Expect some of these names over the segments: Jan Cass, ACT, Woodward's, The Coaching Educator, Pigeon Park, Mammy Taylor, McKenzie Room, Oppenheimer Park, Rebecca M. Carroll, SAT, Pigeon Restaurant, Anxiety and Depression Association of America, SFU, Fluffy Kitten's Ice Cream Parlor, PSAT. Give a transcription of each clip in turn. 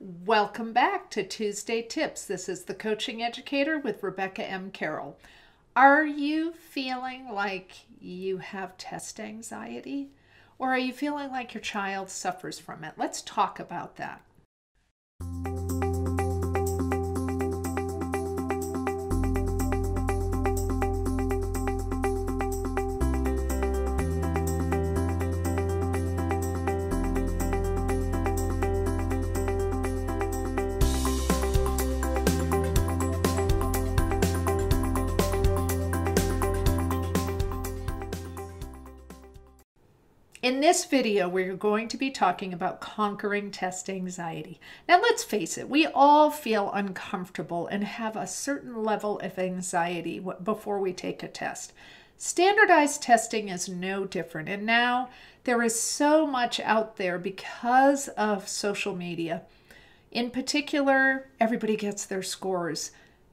Welcome back to Tuesday Tips. This is the Coaching Educator with Rebecca M. Carroll. Are you feeling like you have test anxiety? Or are you feeling like your child suffers from it? Let's talk about that. In this video, we're going to be talking about conquering test anxiety. Now, let's face it, we all feel uncomfortable and have a certain level of anxiety before we take a test. Standardized testing is no different, and now there is so much out there because of social media. In particular, everybody gets their scores,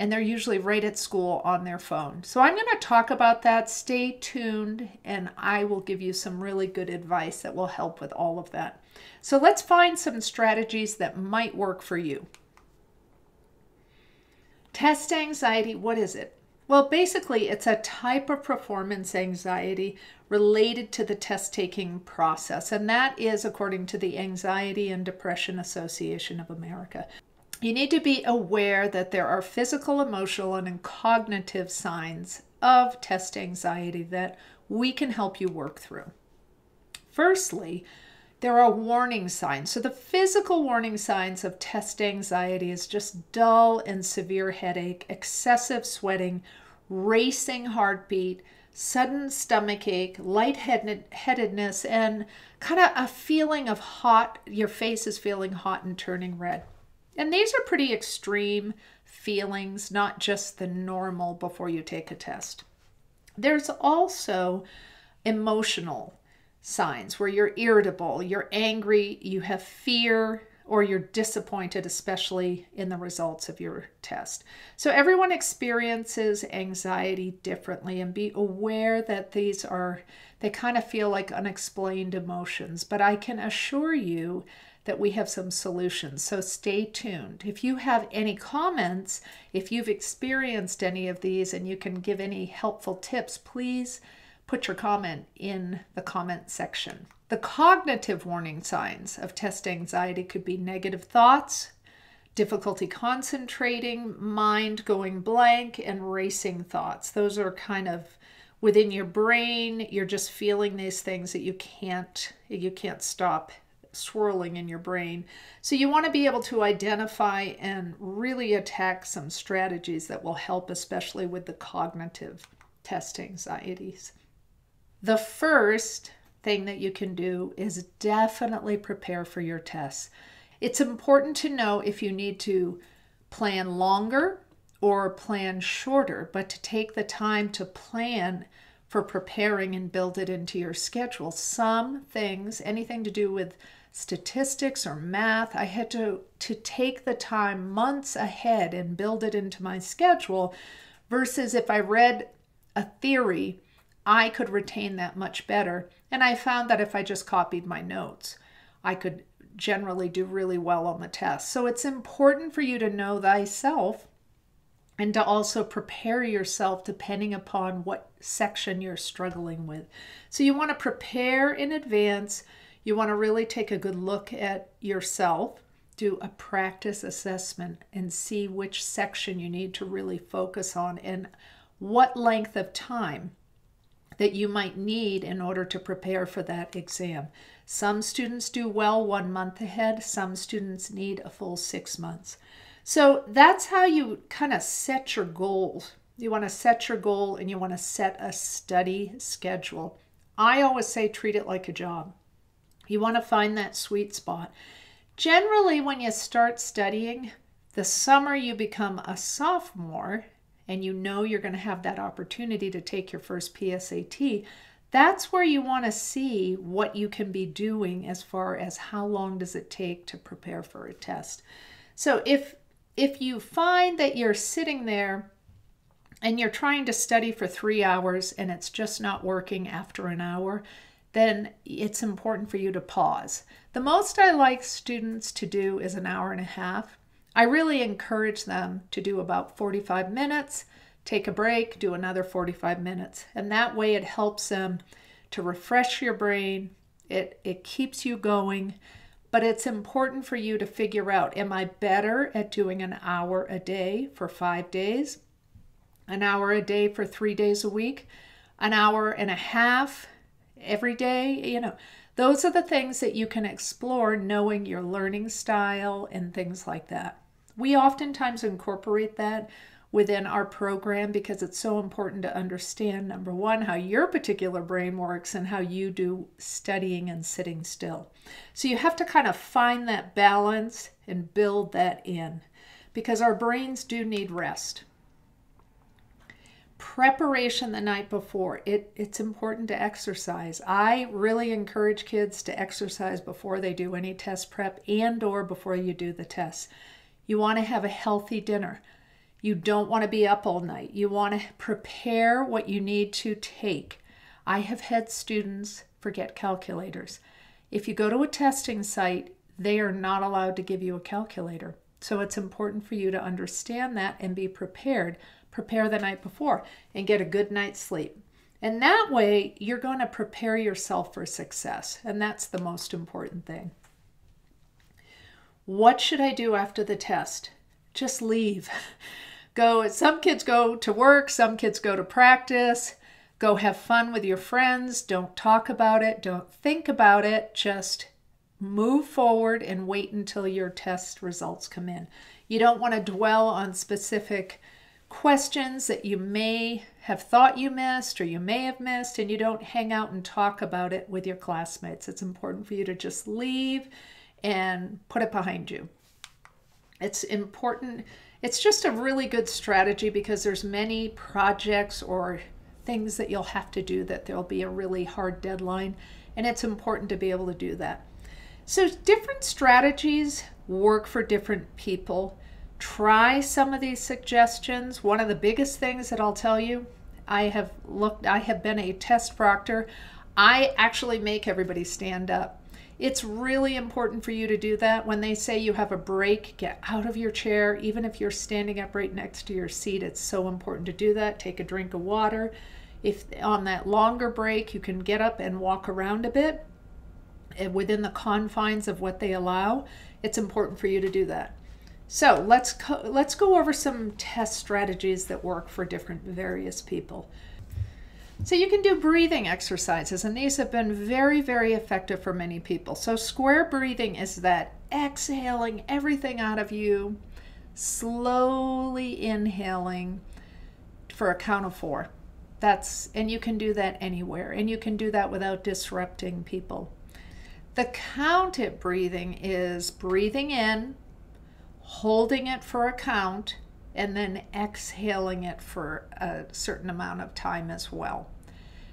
and they're usually right at school on their phone. So I'm going to talk about that. Stay tuned, and I will give you some really good advice that will help with all of that. So let's find some strategies that might work for you. Test anxiety, what is it? Well, basically, it's a type of performance anxiety related to the test-taking process, and that is according to the Anxiety and Depression Association of America. You need to be aware that there are physical, emotional, and cognitive signs of test anxiety that we can help you work through. Firstly, there are warning signs. So the physical warning signs of test anxiety is just dull and severe headache, excessive sweating, racing heartbeat, sudden stomach ache, lightheadedness, and kind of a feeling of hot, your face is feeling hot and turning red. And these are pretty extreme feelings, not just the normal before you take a test. There's also emotional signs where you're irritable, you're angry, you have fear, or you're disappointed, especially in the results of your test. So everyone experiences anxiety differently, and be aware that these are, they kind of feel like unexplained emotions, but I can assure you that we have some solutions, so stay tuned. If you have any comments, if you've experienced any of these and you can give any helpful tips, please put your comment in the comment section. The cognitive warning signs of test anxiety could be negative thoughts, difficulty concentrating, mind going blank, and racing thoughts. Those are kind of within your brain. You're just feeling these things that you can't stop swirling in your brain. So you want to be able to identify and really attack some strategies that will help, especially with the cognitive test anxieties. The first thing that you can do is definitely prepare for your tests. It's important to know if you need to plan longer or plan shorter, but to take the time to plan for preparing and build it into your schedule. Some things, anything to do with statistics or math, I had to take the time months ahead and build it into my schedule, versus if I read a theory, I could retain that much better. And I found that if I just copied my notes, I could generally do really well on the test. So it's important for you to know thyself and to also prepare yourself depending upon what section you're struggling with. So you want to prepare in advance. You want to really take a good look at yourself, do a practice assessment, and see which section you need to really focus on and what length of time that you might need in order to prepare for that exam. Some students do well 1 month ahead. Some students need a full 6 months. So that's how you kind of set your goals. You want to set your goal and you want to set a study schedule. I always say treat it like a job. You want to find that sweet spot. Generally, when you start studying, the summer you become a sophomore and you know you're going to have that opportunity to take your first PSAT, that's where you want to see what you can be doing as far as how long does it take to prepare for a test. So if you find that you're sitting there and you're trying to study for 3 hours and it's just not working after an hour, then it's important for you to pause. The most I like students to do is an hour and a half. I really encourage them to do about 45 minutes, take a break, do another 45 minutes. And that way it helps them to refresh your brain. It keeps you going, but it's important for you to figure out, am I better at doing an hour a day for 5 days, an hour a day for 3 days a week, an hour and a half every day? You know, those are the things that you can explore, knowing your learning style and things like that. We oftentimes incorporate that within our program because it's so important to understand, number one, how your particular brain works and how you do studying and sitting still. So you have to kind of find that balance and build that in, because our brains do need rest. Preparation the night before. It's important to exercise. I really encourage kids to exercise before they do any test prep and/or before you do the tests. You want to have a healthy dinner. You don't want to be up all night. You want to prepare what you need to take. I have had students forget calculators. If you go to a testing site, they are not allowed to give you a calculator. So it's important for you to understand that and be prepared. Prepare the night before and get a good night's sleep. And that way, you're going to prepare yourself for success. And that's the most important thing. What should I do after the test? Just leave. Go. Some kids go to work, some kids go to practice. Go have fun with your friends. Don't talk about it. Don't think about it. Just move forward and wait until your test results come in. You don't want to dwell on specific questions that you may have thought you missed or you may have missed, and you don't hang out and talk about it with your classmates. It's important for you to just leave and put it behind you. It's important. It's just a really good strategy because there's many projects or things that you'll have to do that there'll be a really hard deadline, and it's important to be able to do that. So different strategies work for different people. Try some of these suggestions. One of the biggest things that I'll tell you, I have been a test proctor. I actually make everybody stand up. It's really important for you to do that. When they say you have a break, get out of your chair. Even if you're standing up right next to your seat, it's so important to do that. Take a drink of water. If on that longer break, you can get up and walk around a bit within the confines of what they allow, it's important for you to do that. So let's go over some test strategies that work for different various people. So you can do breathing exercises, and these have been very, very effective for many people. So square breathing is that exhaling everything out of you, slowly inhaling for a count of four. And you can do that anywhere, and you can do that without disrupting people. The counted breathing is breathing in, holding it for a count, and then exhaling it for a certain amount of time as well.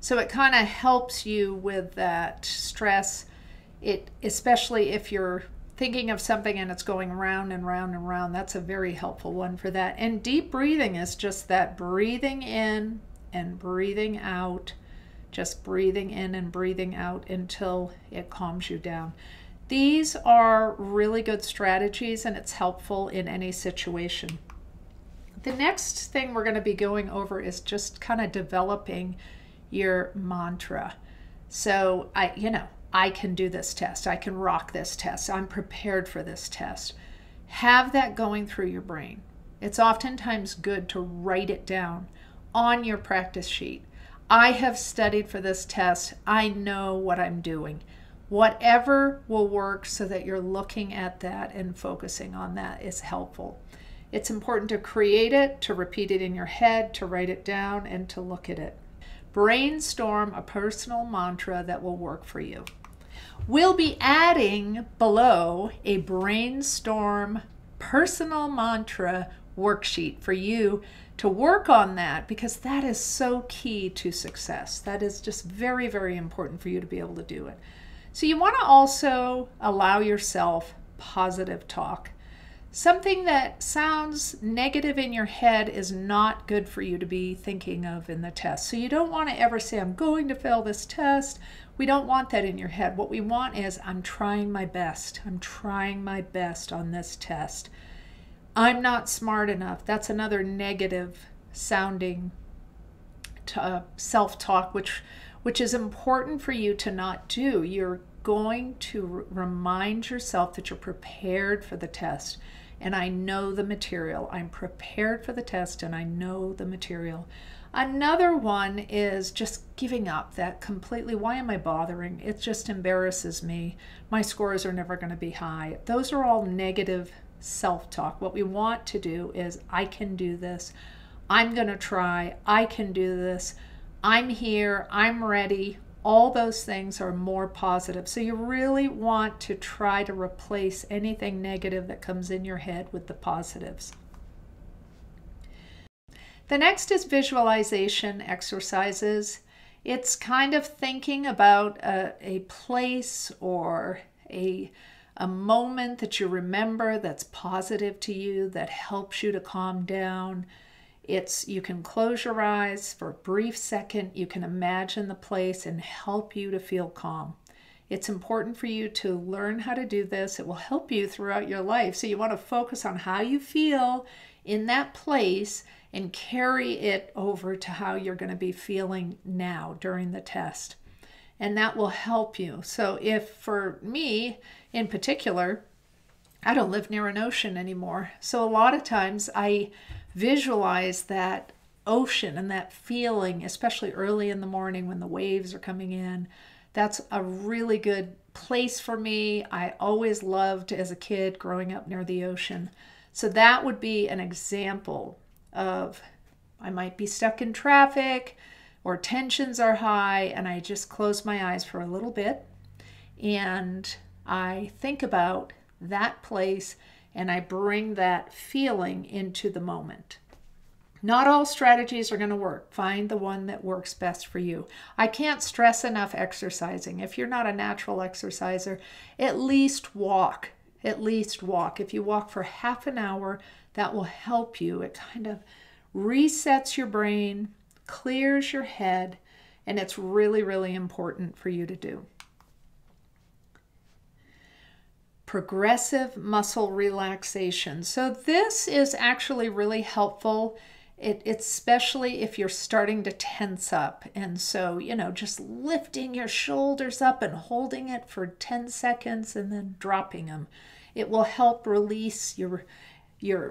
So it kind of helps you with that stress, especially if you're thinking of something and it's going round and round and round. That's a very helpful one for that. And deep breathing is just that breathing in and breathing out, just breathing in and breathing out until it calms you down. These are really good strategies, and it's helpful in any situation. The next thing we're going to be going over is just kind of developing your mantra. So, I can do this test. I can rock this test. I'm prepared for this test. Have that going through your brain. It's oftentimes good to write it down on your practice sheet. I have studied for this test. I know what I'm doing. Whatever will work so that you're looking at that and focusing on that is helpful. It's important to create it, to repeat it in your head, to write it down, and to look at it. Brainstorm a personal mantra that will work for you. We'll be adding below a brainstorm personal mantra worksheet for you to work on that, because that is so key to success. That is just very, very important for you to be able to do it. So you want to also allow yourself positive talk. Something that sounds negative in your head is not good for you to be thinking of in the test. So you don't want to ever say, I'm going to fail this test. We don't want that in your head. What we want is, I'm trying my best. I'm trying my best on this test. I'm not smart enough. That's another negative sounding self-talk, which is important for you to not do. You're going to remind yourself that you're prepared for the test, and I know the material. I'm prepared for the test, and I know the material. Another one is just giving up. That completely, why am I bothering? It just embarrasses me. My scores are never going to be high. Those are all negative self-talk. What we want to do is, I can do this. I'm going to try. I can do this. I'm here. I'm ready. All those things are more positive. So you really want to try to replace anything negative that comes in your head with the positives. The next is visualization exercises. It's kind of thinking about a place or a moment that you remember that's positive to you, that helps you to calm down. You can close your eyes for a brief second. You can imagine the place and help you to feel calm. It's important for you to learn how to do this. It will help you throughout your life. So you want to focus on how you feel in that place and carry it over to how you're going to be feeling now during the test. And that will help you. So if, for me in particular, I don't live near an ocean anymore. So a lot of times I visualize that ocean and that feeling, especially early in the morning when the waves are coming in. That's a really good place for me. I always loved, as a kid, growing up near the ocean. So that would be an example of, I might be stuck in traffic or tensions are high, and I just close my eyes for a little bit and I think about that place, and I bring that feeling into the moment. Not all strategies are going to work. Find the one that works best for you. I can't stress enough exercising. If you're not a natural exerciser, at least walk. At least walk. If you walk for half an hour, that will help you. It kind of resets your brain, clears your head, and it's really, really important for you to do. Progressive muscle relaxation. So this is actually really helpful, it's especially if you're starting to tense up. And so, you know, just lifting your shoulders up and holding it for 10 seconds and then dropping them. It will help release your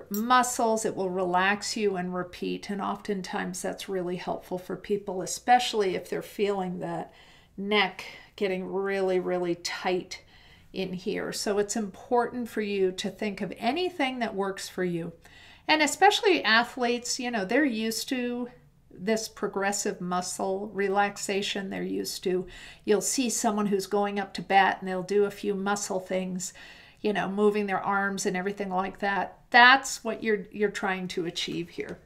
muscles. It will relax you and repeat. And oftentimes that's really helpful for people, especially if they're feeling that neck getting really, really tight in here. So it's important for you to think of anything that works for you. And especially athletes, you know, they're used to this progressive muscle relaxation. They're used to, you'll see someone who's going up to bat and they'll do a few muscle things, you know, moving their arms and everything like that. That's what you're trying to achieve here.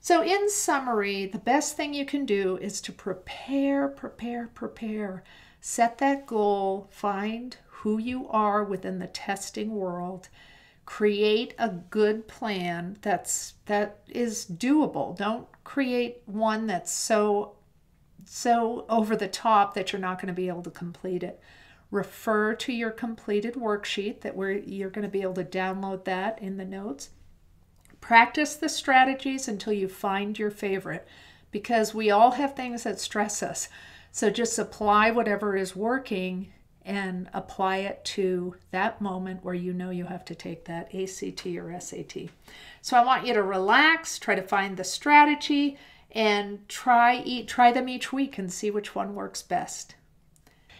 So in summary, the best thing you can do is to prepare, prepare, prepare. Set that goal, find who you are within the testing world, create a good plan that is doable. Don't create one that's so over the top that you're not going to be able to complete it. Refer to your completed worksheet you're going to be able to download that in the notes. Practice the strategies until you find your favorite, because we all have things that stress us. So just apply whatever is working and apply it to that moment where you know you have to take that ACT or SAT. So I want you to relax, try to find the strategy, and try them each week and see which one works best.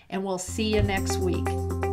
And we'll see you next week.